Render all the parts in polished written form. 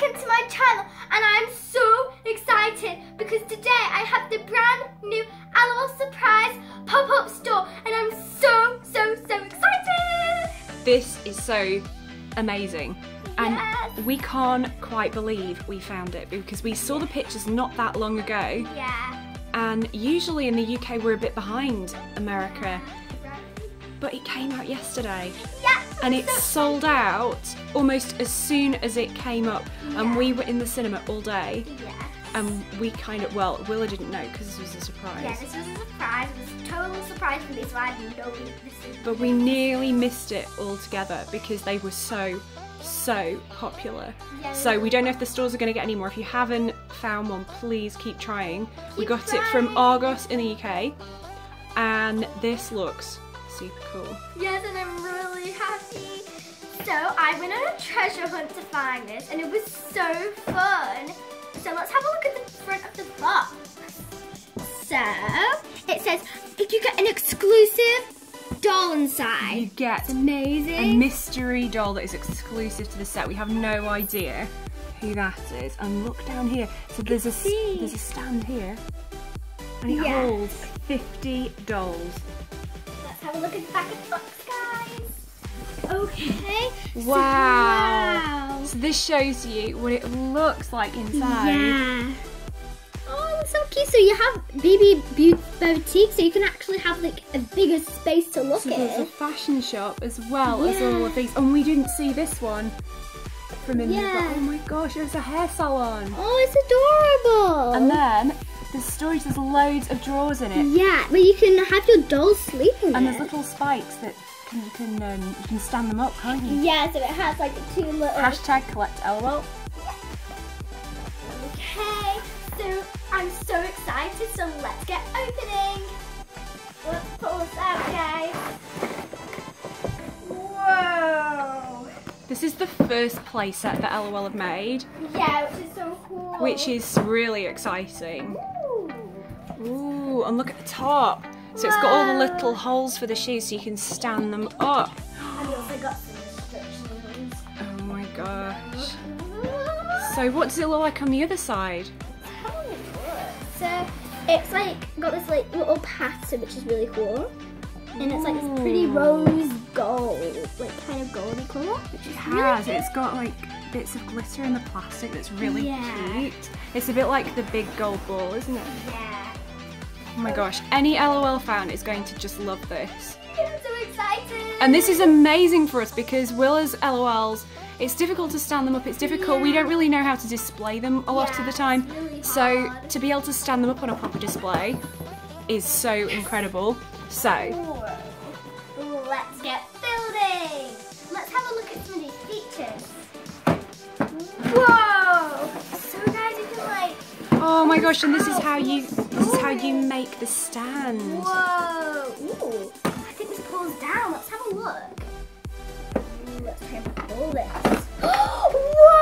welcome to my channel, and I'm so excited because today I have the brand new LOL Surprise pop-up store, and I'm so excited. This is so amazing. Yes. And we can't quite believe we found it because we saw the pictures not that long ago. Yeah. And usually in the UK we're a bit behind America, but it came out yesterday. Yes. And it sold out almost as soon as it came up. Yeah. And we were in the cinema all day. Yes. And we kind of, well, Willa didn't know because this was a surprise. Yeah, this was a surprise. It was a total surprise for me, so I didn't know this. But we nearly missed it altogether because they were so popular. Yeah, so we don't know if the stores are going to get any more. If you haven't found one, please keep trying. We got it from Argos in the UK, and this looks super cool. Yes, and I'm really happy. So I went on a treasure hunt to find this, and it was so fun. So let's have a look at the front of the box. So it says if you get an exclusive doll inside. You get a mystery doll that is exclusive to the set. We have no idea who that is. And look down here. So there's a stand here, and it holds 50 dolls. Have a look at the back of the box, guys. Okay. Wow. So this shows you what it looks like inside. Yeah. Oh, that's so cute. So you have BB Boutique, so you can actually have like a bigger space to look at. So there's a fashion shop as well as all of these. And we didn't see this one from in there. Oh my gosh, there's a hair salon. Oh, it's adorable. And then the storage, there's loads of drawers in it. Yeah, but you can have your dolls sleep in it. And there's little spikes that you can stand them up, can't you? Yeah, so it has like two little... #CollectLOL. Okay, so I'm so excited, so let's get opening. Let's pull this out, guys. Whoa! This is the first play set that LOL have made. Yeah, which is so cool. Which is really exciting. Ooh, and look at the top. So it's got all the little holes for the shoes so you can stand them up. And we also got some instructions. Oh my gosh. So what does it look like on the other side? So it's like got this like little pattern which is really cool. And it's like this pretty rose gold, like kind of goldy colour. It's got like bits of glitter in the plastic that's really cute. It's a bit like the big gold ball, isn't it? Yeah. Oh my gosh, any LOL fan is going to just love this. I'm so excited! And this is amazing for us because Willa's LOLs, it's difficult to stand them up, it's difficult, we don't really know how to display them a lot of the time. Really hard. To be able to stand them up on a proper display is so incredible. So, let's get building! Let's have a look at some of these features. Whoa! So guys, you can like... Oh my gosh, and this is how you make the stand. Whoa! Ooh, I think this pulls down. Let's have a look. Ooh, let's try and pull this. Whoa!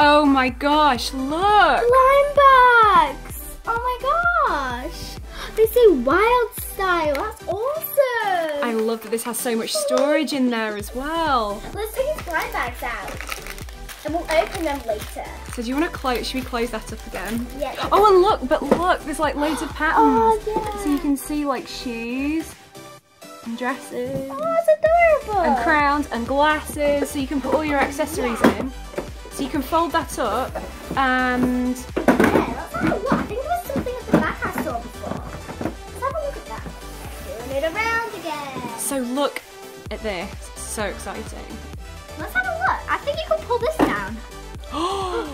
Oh my gosh, look! Slime bags! Oh my gosh! They say wild style. That's awesome! I love that this has so much storage in there as well. Let's take these slime bags out. And we'll open them later. So do you want to close, should we close that up again? Yeah. Oh, and look, there's like loads of patterns. Oh, yeah. So you can see like shoes and dresses. Oh, it's adorable. And crowns and glasses, so you can put all your accessories in. So you can fold that up and... Yeah, let's have a look. I think there was something at the back I saw before. Let's have a look at that. Doing it around again. So look at this, it's so exciting. Let's have a look. I think you can pull this down. Ooh!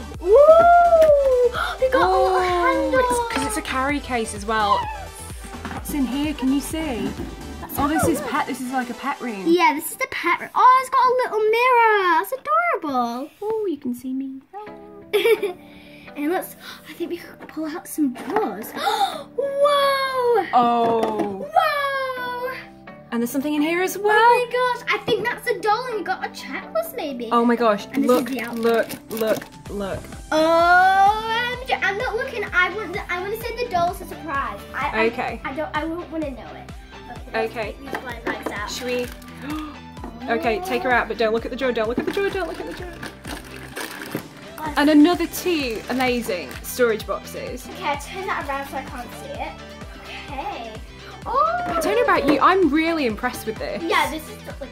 They got a little handle. Because it's a carry case as well. Yes. What's in here? Can you see? This is like a pet room. Yeah, this is the pet room. Oh, it's got a little mirror. That's adorable. Oh, you can see me. Oh. And let's. I think we can pull out some drawers. Whoa! Oh. And there's something in here as well. Oh my gosh, I think that's a doll and we got a checklist maybe. Oh my gosh, look. Oh, I'm not looking, I want to send the dolls a surprise. I won't want to know it. Okay. Let's take these blind bags out. Should we? Okay, take her out, but don't look at the drawer, don't look at the drawer, don't look at the drawer. And another two amazing storage boxes. Okay, I'll turn that around so I can't see it. Okay. Oh! I don't know about you, I'm really impressed with this. Yeah, this is the one.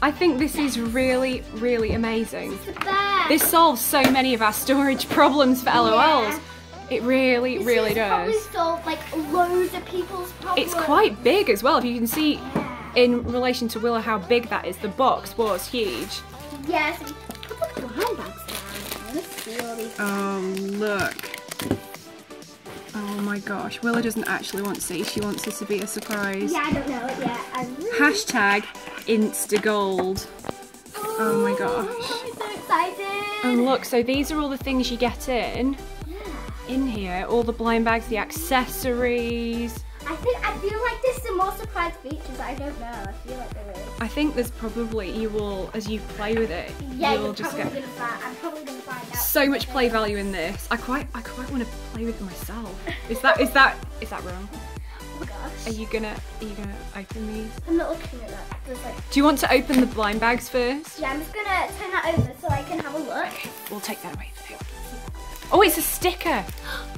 I think this is really, really amazing. This is the best. This solves so many of our storage problems for LOLs. Yeah. It really, really does. Probably solve like loads of people's problems. It's quite big as well. If you can see in relation to Willa how big that is, the box was huge. Yes. Put the handbags down. Let's see all these. Oh look. Oh my gosh. Willa doesn't actually want to see. She wants it to be a surprise. Yeah, I don't know it yet. Hashtag Instagold. Oh, oh my gosh. I'm so excited. And look, so these are all the things you get in here, all the blind bags, the accessories. I feel like there's some more surprise features. I don't know. I feel like there is. I think there's probably, you will, as you play with it, yeah, you'll just get. I'm probably gonna find out. So much play value in this. I quite want to play with it myself. Is that wrong? Oh my gosh. Are you gonna open these? I'm not looking at that. Like... Do you want to open the blind bags first? Yeah, I'm just gonna turn that over so I can have a look. Okay, we'll take that away. Oh, it's a sticker!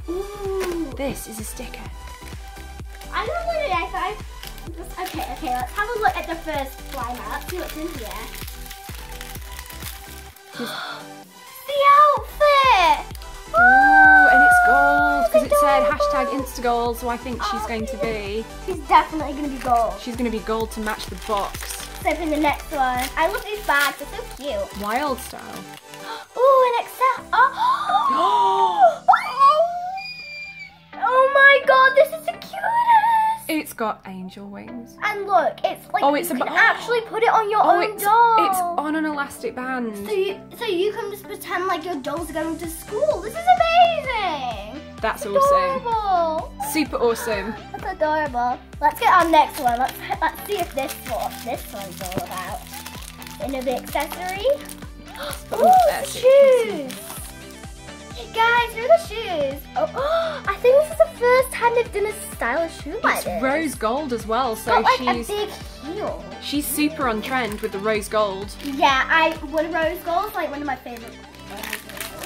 Ooh. This is a sticker. I'm not going to okay, let's have a look at the first lineup. See what's in here. The outfit! Ooh, and it's gold, because it said hashtag Instagold, so I think she's going to be... She's definitely going to be gold. She's going to be gold to match the box. Let's open the next one. I love these bags, they're so cute. Wild style. Ooh, an accessory. Oh my god, this is the cutest! It's got angel wings. And look, it's like you can actually put it on your own doll. It's on an elastic band. So you can just pretend like your dolls are going to school. This is amazing! That's adorable. Awesome. Super awesome. That's adorable. Let's get our next one. Let's see if this one's all about. Another accessory. Ooh, the shoes! Guys, here are the shoes. Oh, I think this is the first time they've done a stylish shoe like this. It's rose gold as well, so she's a big heel. She's super on trend with the rose gold. Yeah, rose gold is like one of my favourite.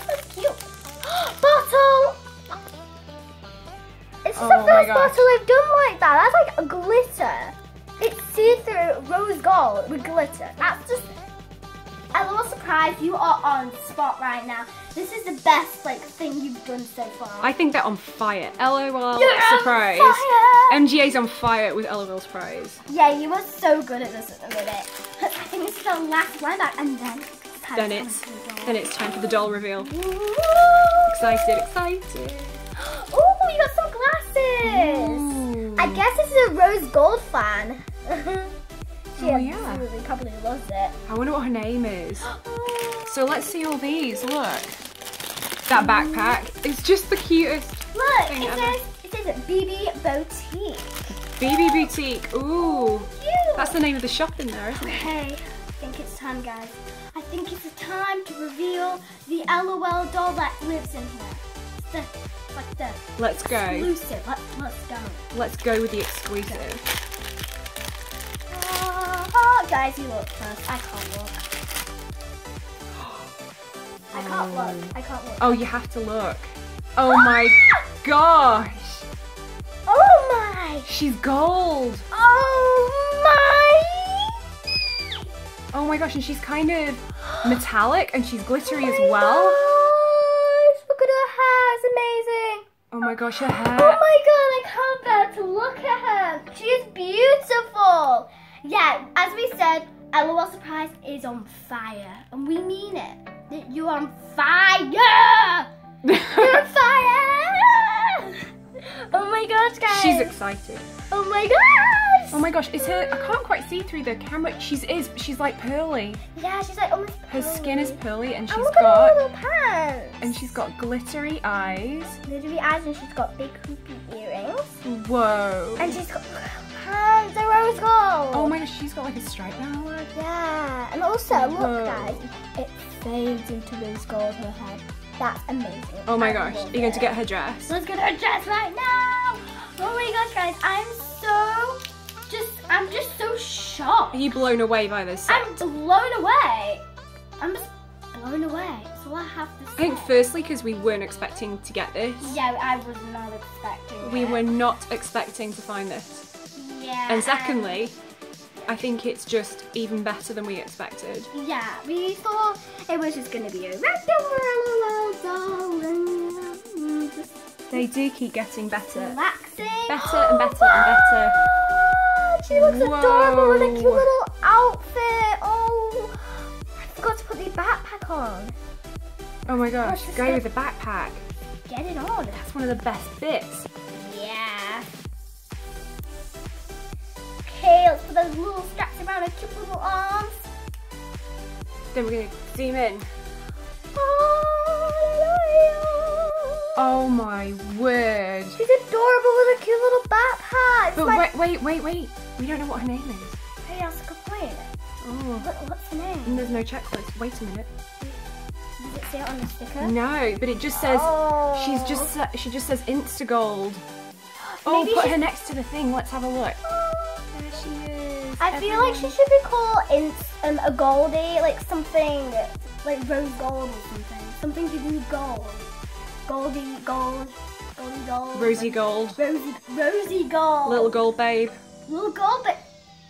That's cute. Bottle! This is the first bottle I've done like that. That's like a glitter. It's see-through rose gold with glitter. That's just... LOL Surprise, you are on spot right now. This is the best thing you've done so far. I think they're on fire. LOL Surprise. MGA's on fire with LOL Surprise. Yeah, you were so good at this at the minute. I think this is our last one back, and then it's time for the doll reveal. Ooh. Excited, excited. Oh, you got some glasses. Ooh. I guess this is a rose gold fan. She probably loves it. I wonder what her name is. So let's see all these. Look, that backpack is just the cutest. Look, it says BB Boutique. BB Boutique. Ooh, cute. That's the name of the shop in there, isn't it? Okay, I think it's time, guys. I think it's the time to reveal the LOL doll that lives in here. Let's go. Exclusive. Let's go. Let's go with the exclusive. Guys, you look first. I can't look. I can't look. I can't look. Oh, you have to look. Oh my gosh. Oh my. She's gold. Oh my. Oh my gosh, and she's kind of metallic and she's glittery as well. Gosh. Look at her hair. It's amazing. Oh my gosh, her hair. Oh my god, I can't bear to look at her. She's beautiful. Yeah, as we said, LOL Surprise is on fire, and we mean it. You're on fire! You're on fire! Oh my gosh, guys! She's excited. Oh my gosh! Oh my gosh, is her? I can't quite see through the camera. She's like pearly. Yeah, she's like almost pearly. Her skin is pearly, and she's got. And look at her little pants. And she's got glittery eyes. Glittery eyes, and she's got big hoopy earrings. Whoa! And she's got. The rose gold. Oh my gosh, she's got like a stripe now. Look. Yeah, and also look, guys, it fades into rose gold in her head. That's amazing. Oh my gosh, are you going to get her dress? Let's get her dress right now. Oh my gosh, guys, I'm just so shocked. Are you blown away by this set? I'm blown away. I'm just blown away. So I have to say, I think firstly because we weren't expecting to get this. Yeah, I was not expecting it. We were not expecting to find this. Yeah. And secondly, I think it's just even better than we expected. Yeah, we thought it was just going to be a regular. They do keep getting better. Relaxing. Better and better and better. She looks adorable in a cute little outfit. Oh, I forgot to put the backpack on. Oh my gosh, go with the backpack. Get it on. That's one of the best bits. Yeah. Okay, let's put those little straps around her cute little arms. Then we're going to zoom in. Oh my word. She's adorable with a cute little backpack. It's but like... wait. We don't know what her name is. Hey, I was complaining. Oh. What's her name? And there's no checklist. Wait a minute. Does it say it on the sticker? No, but it just says, she just says Instagold. Oh, maybe put her next to the thing. Let's have a look. Oh. There she is. I feel like she should be called a Goldie, like something, like rose gold or something. Something to do with gold. Goldie gold, Goldie gold. Rosie gold. Rosie gold. Little gold babe. Little gold babe.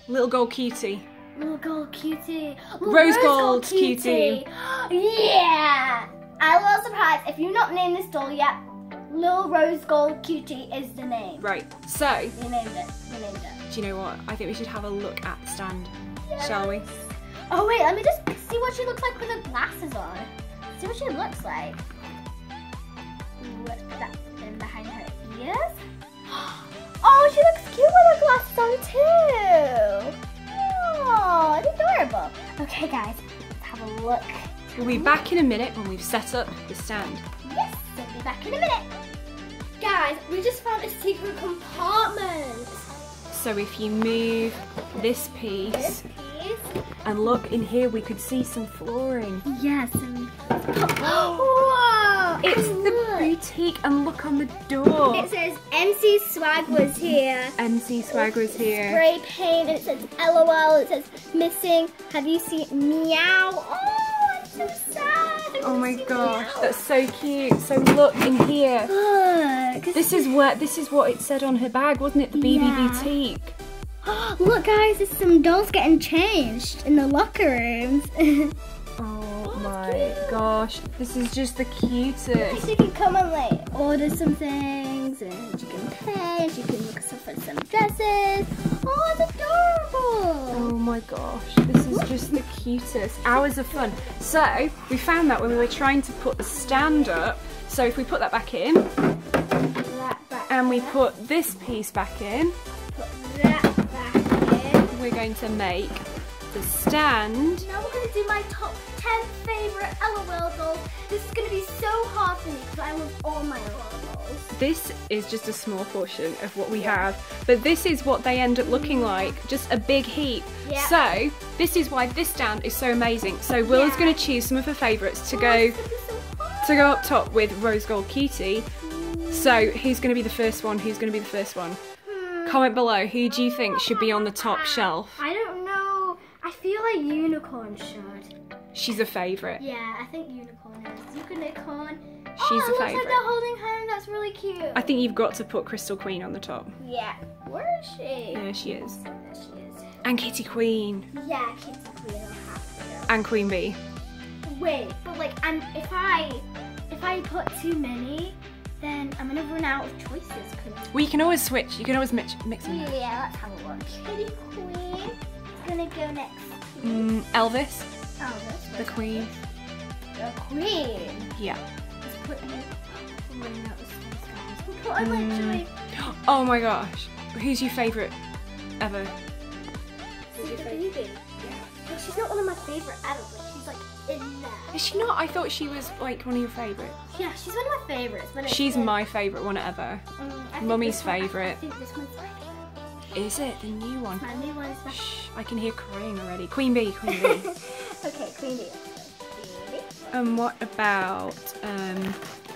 Little gold cutie. Little gold cutie. Little rose gold cutie. Yeah! I love surprise. If you've not named this doll yet, Little Rose Gold Cutie is the name. Right, so. We named it. We named it. Do you know what? I think we should have a look at the stand, yes. Shall we? Oh wait, let me just see what she looks like with her glasses on. See what she looks like. What's that in behind her ears? Oh, she looks cute with her glasses on too. Oh, it's adorable. Okay guys, let's have a look. We'll be back in a minute when we've set up the stand. Yes, we'll be back in a minute. Guys, we just found a secret compartment. So if you move this piece, and look in here, we could see some flooring. Yes. Whoa! It's the boutique, and look on the door. It says MC Swag was here. MC Swag was here. Spray paint, and it says LOL. It says missing. Have you seen meow? Oh, I'm so sad. Oh my gosh, that's so cute. So look in here. Look. This is what it said on her bag, wasn't it? The BB Boutique. Look guys, there's some dolls getting changed in the locker rooms. Oh my gosh, this is just the cutest. You can come and like order some things, and you can pay, and you can look at some dresses. Oh, it's adorable. Oh my gosh, this is just the cutest. Hours of fun. So, we found that when we were trying to put the stand up. So if we put that back in, and we put this piece back in, we're going to make the stand. Now we're going to do my top 10 favourite LOL dolls. This is going to be so hard for me because I love all my LOL dolls. This is just a small portion of what we have, but this is what they end up looking like, just a big heap. Yeah. So this is why this stand is so amazing. So Willa's going to choose some of her favourites to go up top with Rose Gold Cutie. So who's going to be the first one? Who's going to be the first one? Comment below, who do you think should be on the top shelf? I don't know. I feel like Unicorn should. She's a favourite. Yeah, I think Unicorn is. Unicorn. She's a favourite. It looks like they're holding her, that's really cute. I think you've got to put Crystal Queen on the top. Yeah. Where is she? There she is. There she is. And Kitty Queen. Yeah, Kitty Queen. I'll have to. And Queen Bee. Wait, but like, if I put too many, then I'm gonna run out of choices. Well, you can always switch. You can always mix them. Yeah, let's have a look. Kitty Queen is gonna go next. Elvis. Elvis. The Queen. The Queen. Yeah. Let's put him. We'll put him literally. Oh my gosh! Who's your favourite ever? Who's your favourite? Baby. Yeah. She's not one of my favourite ever, but she's like. Is she not? I thought she was like one of your favourites. Yeah, she's one of my favourites. She's my favourite one ever. Mummy's favourite. I think this one's like... Is it? The new one? My new one is like... Shh, I can hear crying already. Queen Bee, Queen Bee. Okay, Queen Bee. And what about,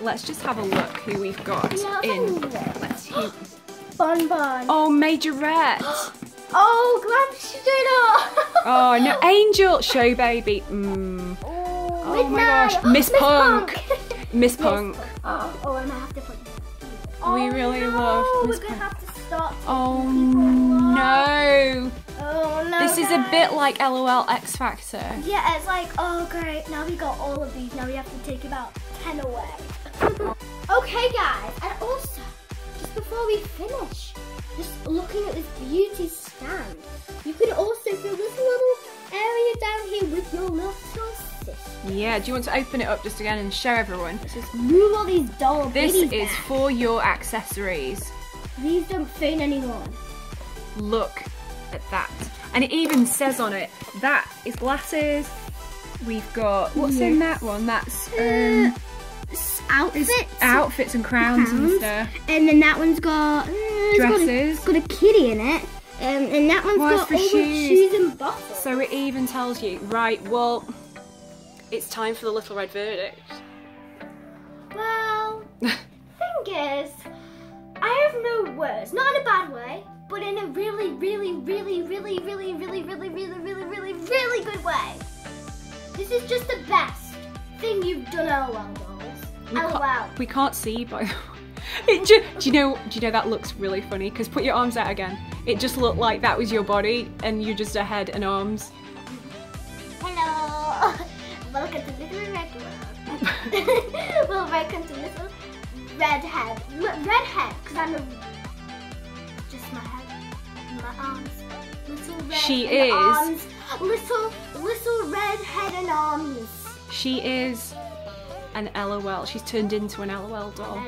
let's just have a look who we've got in. Let's see. Bon Bon. Oh, Majorette. Oh, Glam Shadow! Oh no, Angel Show Baby. Oh my gosh, Miss Punk. Miss Punk. Oh, and I have to put this. We really love Miss Punk. We're going to have to stop. Oh no. Oh no. This is a bit like LOL X Factor. Yeah, it's like, oh great, now we got all of these. Now we have to take about 10 away. Okay guys, and also, just before we finish, just looking at this beauty stand, you could also fill this little area down here with your little sister. Yeah, do you want to open it up just again and show everyone? Let's just move all these dollar babies. This is back for your accessories. These don't fit anyone. Look at that. And it even says on it, that is glasses. We've got, what's in that one? That's outfits and crowns and stuff. And then that one's got dresses. It's got a kitty in it. And that one's got all shoes and bottles. So it even tells you, right, well, it's time for the Little Red Verdict. Well, thing is, I have no words. Not in a bad way, but in a really, really, really, really, really, really, really, really, really, really, really good way. This is just the best thing you've done all along. We can't see, by the way. Do you know that looks really funny? Because put your arms out again. It just looked like that was your body, and you're just a head and arms. Hello! Welcome to Little Red World. Well, welcome to Little Redhead. Redhead, because I'm just my head, my arms. Little red arms. Little red head and arms. She is an LOL. She's turned into an LOL doll.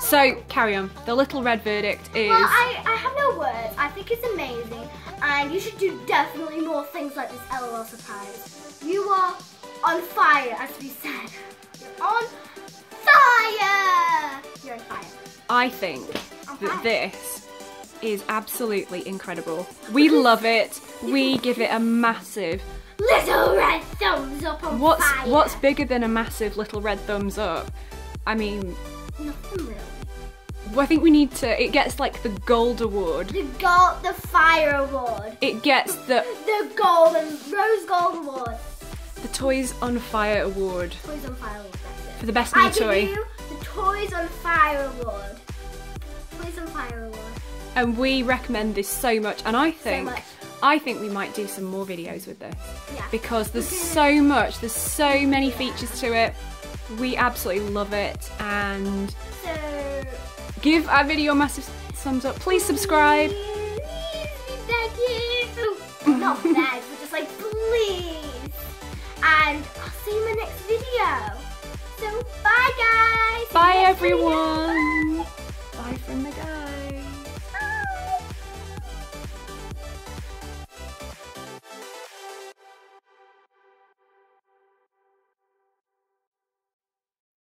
So carry on. The Little Red Verdict is. Well, I have no words. I think it's amazing, and you should do definitely more things like this LOL Surprise. You are on fire, as we said. You're on fire. You're on fire. I think that this is absolutely incredible. We love it. We give it a massive little red thumbs up on fire. What's bigger than a massive little red thumbs up? I mean, nothing really. Well, I think we need to. It gets like the gold award. The fire award. It gets the rose gold award. The toys on fire award. Toys on fire award. That's it. For the best new toy. I give you the toys on fire award. Toys on fire award. And we recommend this so much, and I think we might do some more videos with this because there's so much, there's so many features to it. We absolutely love it, and so give our video a massive thumbs up. Please subscribe. Please beg you. Not beg, but just like please. And I'll see you in my next video. So bye guys. Bye everyone.